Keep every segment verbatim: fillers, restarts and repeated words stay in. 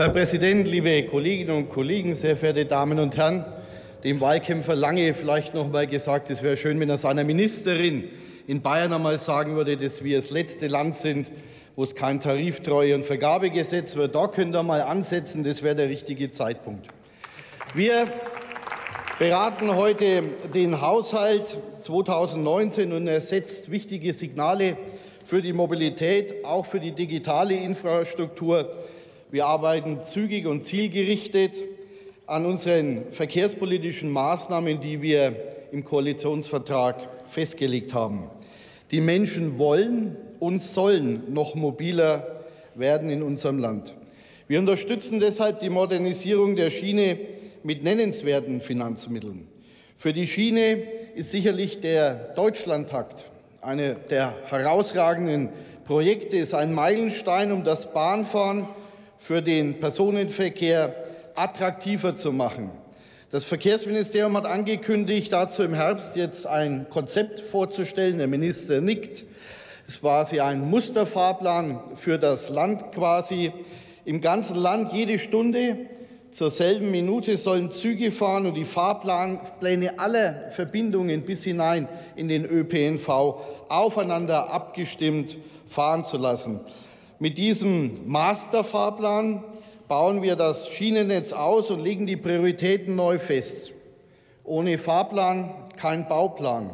Herr Präsident, liebe Kolleginnen und Kollegen, sehr verehrte Damen und Herren! Dem Wahlkämpfer Lange vielleicht noch mal gesagt, es wäre schön, wenn er seiner Ministerin in Bayern einmal sagen würde, dass wir das letzte Land sind, wo es kein Tariftreue- und Vergabegesetz wird. Da könnt ihr mal ansetzen, das wäre der richtige Zeitpunkt. Wir beraten heute den Haushalt zweitausendneunzehn und er setzt wichtige Signale für die Mobilität, auch für die digitale Infrastruktur. Wir arbeiten zügig und zielgerichtet an unseren verkehrspolitischen Maßnahmen, die wir im Koalitionsvertrag festgelegt haben. Die Menschen wollen und sollen noch mobiler werden in unserem Land. Wir unterstützen deshalb die Modernisierung der Schiene mit nennenswerten Finanzmitteln. Für die Schiene ist sicherlich der Deutschlandtakt eine der herausragenden Projekte, ist ein Meilenstein, um das Bahnfahren für den Personenverkehr attraktiver zu machen. Das Verkehrsministerium hat angekündigt, dazu im Herbst jetzt ein Konzept vorzustellen. Der Minister nickt. Es ist quasi ein Musterfahrplan für das Land quasi. Im ganzen Land jede Stunde zur selben Minute sollen Züge fahren und die Fahrpläne aller Verbindungen bis hinein in den ÖPNV aufeinander abgestimmt fahren zu lassen. Mit diesem Masterfahrplan bauen wir das Schienennetz aus und legen die Prioritäten neu fest. Ohne Fahrplan kein Bauplan.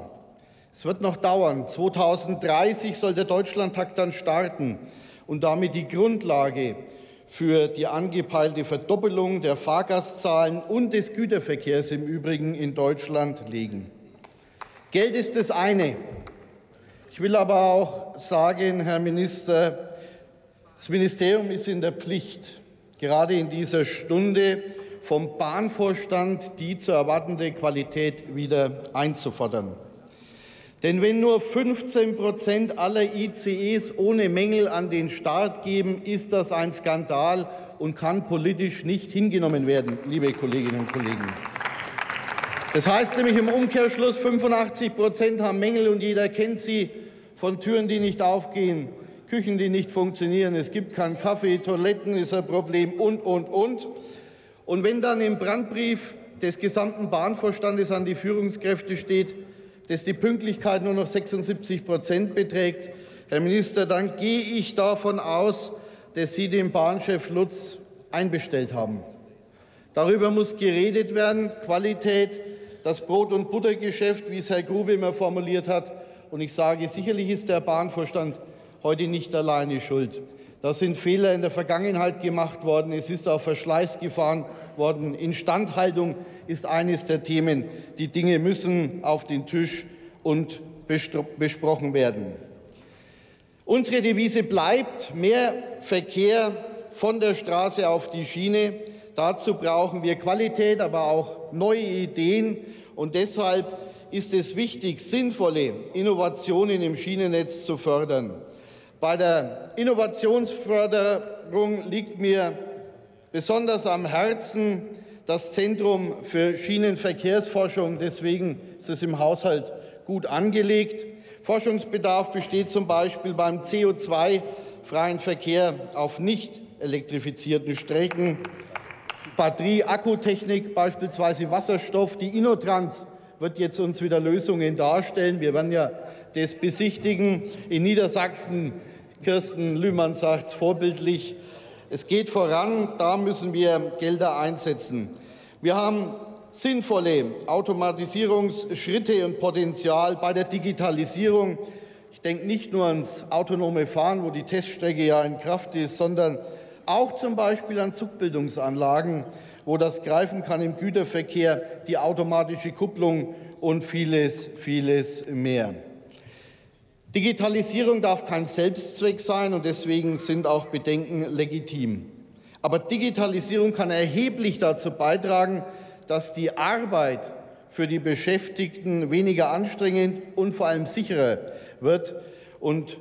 Es wird noch dauern. zweitausenddreißig soll der Deutschlandtakt dann starten und damit die Grundlage für die angepeilte Verdoppelung der Fahrgastzahlen und des Güterverkehrs im Übrigen in Deutschland legen. Geld ist das eine. Ich will aber auch sagen, Herr Minister, das Ministerium ist in der Pflicht, gerade in dieser Stunde vom Bahnvorstand die zu erwartende Qualität wieder einzufordern. Denn wenn nur fünfzehn Prozent aller I C Es ohne Mängel an den Start geben, ist das ein Skandal und kann politisch nicht hingenommen werden, liebe Kolleginnen und Kollegen. Das heißt nämlich im Umkehrschluss, fünfundachtzig Prozent haben Mängel und jeder kennt sie, von Türen, die nicht aufgehen, Küchen, die nicht funktionieren, es gibt keinen Kaffee, Toiletten ist ein Problem und, und, und. Und wenn dann im Brandbrief des gesamten Bahnvorstandes an die Führungskräfte steht, dass die Pünktlichkeit nur noch sechsundsiebzig Prozent beträgt, Herr Minister, dann gehe ich davon aus, dass Sie den Bahnchef Lutz einbestellt haben. Darüber muss geredet werden, Qualität, das Brot- und Buttergeschäft, wie es Herr Grube immer formuliert hat. Und ich sage, sicherlich ist der Bahnvorstand heute nicht alleine schuld. Da sind Fehler in der Vergangenheit gemacht worden. Es ist auf Verschleiß gefahren worden. Instandhaltung ist eines der Themen. Die Dinge müssen auf den Tisch und besprochen werden. Unsere Devise bleibt mehr Verkehr von der Straße auf die Schiene. Dazu brauchen wir Qualität, aber auch neue Ideen. Und deshalb ist es wichtig, sinnvolle Innovationen im Schienennetz zu fördern. Bei der Innovationsförderung liegt mir besonders am Herzen das Zentrum für Schienenverkehrsforschung. Deswegen ist es im Haushalt gut angelegt. Forschungsbedarf besteht zum Beispiel beim C O zwei freien Verkehr auf nicht elektrifizierten Strecken, Batterie, Akkutechnik, beispielsweise Wasserstoff. Die InnoTrans wird jetzt uns wieder Lösungen darstellen. Wir werden ja das besichtigen. In Niedersachsen, Kirsten Lühmann sagt es vorbildlich, es geht voran, da müssen wir Gelder einsetzen. Wir haben sinnvolle Automatisierungsschritte und Potenzial bei der Digitalisierung. Ich denke nicht nur ans autonome Fahren, wo die Teststrecke ja in Kraft ist, sondern auch zum Beispiel an Zugbildungsanlagen, wo das greifen kann im Güterverkehr, die automatische Kupplung und vieles, vieles mehr. Digitalisierung darf kein Selbstzweck sein, und deswegen sind auch Bedenken legitim. Aber Digitalisierung kann erheblich dazu beitragen, dass die Arbeit für die Beschäftigten weniger anstrengend und vor allem sicherer wird. Und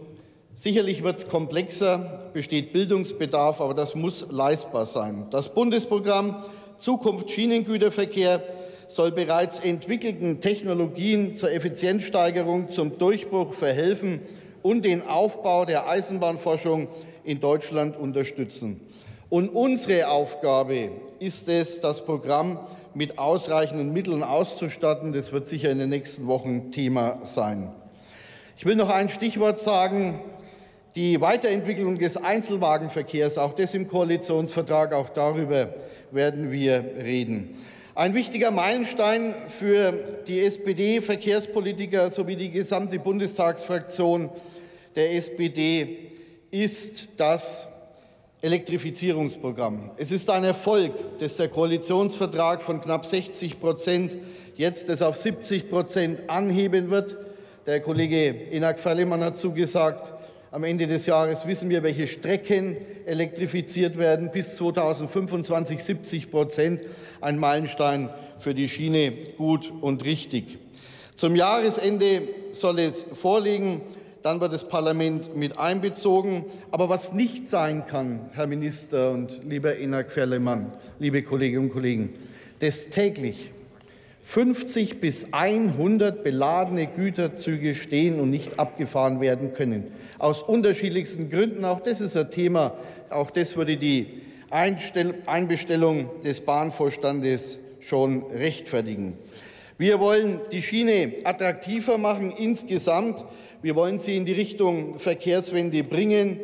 sicherlich wird es komplexer, besteht Bildungsbedarf, aber das muss leistbar sein. Das Bundesprogramm Zukunft Schienengüterverkehr soll bereits entwickelten Technologien zur Effizienzsteigerung, zum Durchbruch verhelfen und den Aufbau der Eisenbahnforschung in Deutschland unterstützen. Und unsere Aufgabe ist es, das Programm mit ausreichenden Mitteln auszustatten. Das wird sicher in den nächsten Wochen Thema sein. Ich will noch ein Stichwort sagen, die Weiterentwicklung des Einzelwagenverkehrs, auch das im Koalitionsvertrag, auch darüber werden wir reden. Ein wichtiger Meilenstein für die S P D-Verkehrspolitiker sowie die gesamte Bundestagsfraktion der S P D ist das Elektrifizierungsprogramm. Es ist ein Erfolg, dass der Koalitionsvertrag von knapp sechzig Prozent jetzt das auf siebzig Prozent anheben wird. Der Kollege Enak Ferlemann hat zugesagt, am Ende des Jahres wissen wir, welche Strecken elektrifiziert werden. Bis zweitausendfünfundzwanzig siebzig Prozent, ein Meilenstein für die Schiene, gut und richtig. Zum Jahresende soll es vorliegen. Dann wird das Parlament mit einbezogen. Aber was nicht sein kann, Herr Minister und lieber Enak Ferlemann, liebe Kolleginnen und Kollegen, dass täglich fünfzig bis hundert beladene Güterzüge stehen und nicht abgefahren werden können. Aus unterschiedlichsten Gründen, auch das ist ein Thema, auch das würde die Einbestellung des Bahnvorstandes schon rechtfertigen. Wir wollen die Schiene attraktiver machen insgesamt. Wir wollen sie in die Richtung Verkehrswende bringen.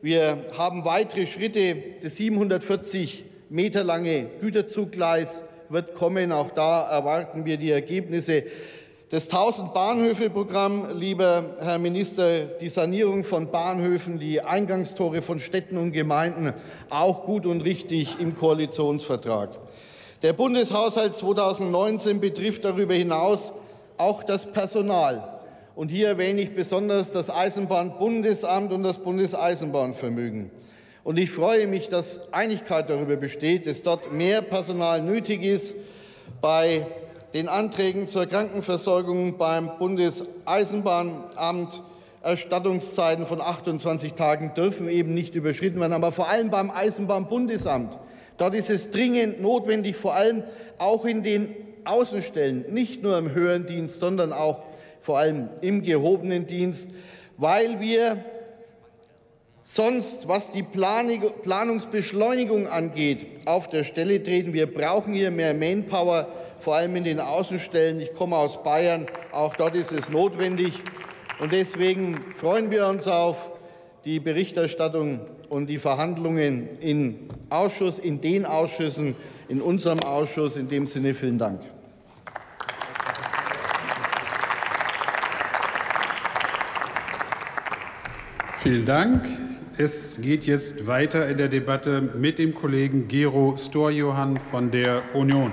Wir haben weitere Schritte. Das siebenhundertvierzig Meter lange Güterzuggleis wird kommen. Auch da erwarten wir die Ergebnisse. Das tausend Bahnhöfe Programm, lieber Herr Minister, die Sanierung von Bahnhöfen, die Eingangstore von Städten und Gemeinden, auch gut und richtig im Koalitionsvertrag. Der Bundeshaushalt zweitausendneunzehn betrifft darüber hinaus auch das Personal. Und hier erwähne ich besonders das Eisenbahnbundesamt und das Bundeseisenbahnvermögen. Und ich freue mich, dass Einigkeit darüber besteht, dass dort mehr Personal nötig ist. Bei den Anträgen zur Krankenversorgung beim Bundeseisenbahnamt, Erstattungszeiten von achtundzwanzig Tagen dürfen eben nicht überschritten werden, aber vor allem beim Eisenbahnbundesamt. Dort ist es dringend notwendig, vor allem auch in den Außenstellen, nicht nur im höheren Dienst, sondern auch vor allem im gehobenen Dienst, weil wir sonst, was die Planungsbeschleunigung angeht, auf der Stelle treten. Wir brauchen hier mehr Manpower, vor allem in den Außenstellen. Ich komme aus Bayern, auch dort ist es notwendig. Und deswegen freuen wir uns auf die Berichterstattung und die Verhandlungen im Ausschuss, in den Ausschüssen, in unserem Ausschuss. In dem Sinne vielen Dank. Vielen Dank. Es geht jetzt weiter in der Debatte mit dem Kollegen Gero Storjohann von der Union.